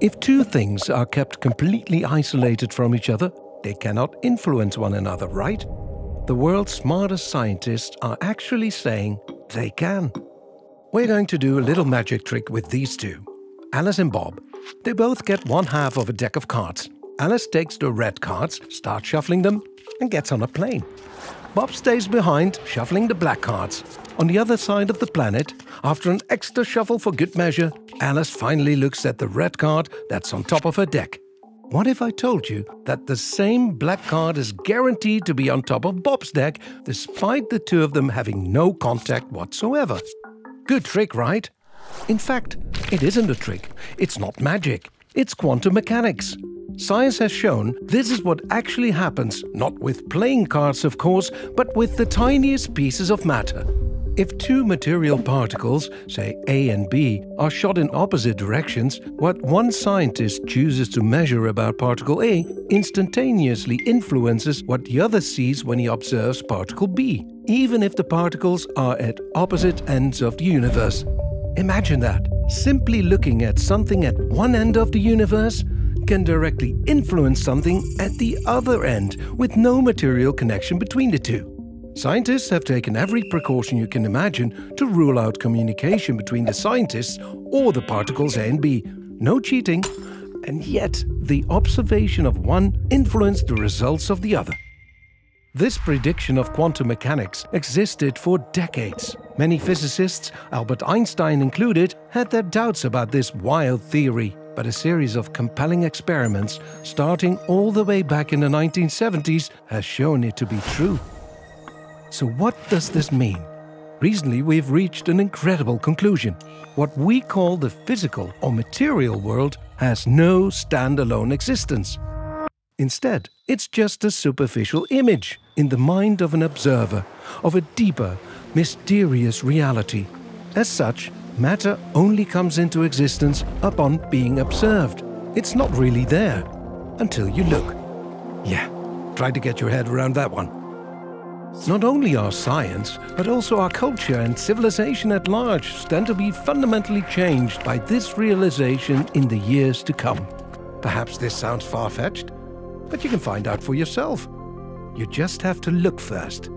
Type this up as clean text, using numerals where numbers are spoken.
If two things are kept completely isolated from each other, they cannot influence one another, right? The world's smartest scientists are actually saying they can. We're going to do a little magic trick with these two, Alice and Bob. They both get one half of a deck of cards. Alice takes the red cards, starts shuffling them, and gets on a plane. Bob stays behind, shuffling the black cards. On the other side of the planet, after an extra shuffle for good measure, Alice finally looks at the red card that's on top of her deck. What if I told you that the same black card is guaranteed to be on top of Bob's deck, despite the two of them having no contact whatsoever? Good trick, right? In fact, it isn't a trick. It's not magic. It's quantum mechanics. Science has shown this is what actually happens, not with playing cards, of course, but with the tiniest pieces of matter. If two material particles, say A and B, are shot in opposite directions, what one scientist chooses to measure about particle A instantaneously influences what the other sees when he observes particle B, even if the particles are at opposite ends of the universe. Imagine that. Simply looking at something at one end of the universe can directly influence something at the other end with no material connection between the two. Scientists have taken every precaution you can imagine to rule out communication between the scientists or the particles A and B. No cheating. And yet, the observation of one influenced the results of the other. This prediction of quantum mechanics existed for decades. Many physicists, Albert Einstein included, had their doubts about this wild theory. But a series of compelling experiments, starting all the way back in the 1970s, has shown it to be true. So what does this mean? Recently, we've reached an incredible conclusion. What we call the physical or material world has no standalone existence. Instead, it's just a superficial image in the mind of an observer, of a deeper, mysterious reality. As such, matter only comes into existence upon being observed. It's not really there until you look. Yeah, try to get your head around that one. Not only our science, but also our culture and civilization at large stand to be fundamentally changed by this realization in the years to come. Perhaps this sounds far-fetched, but you can find out for yourself. You just have to look first.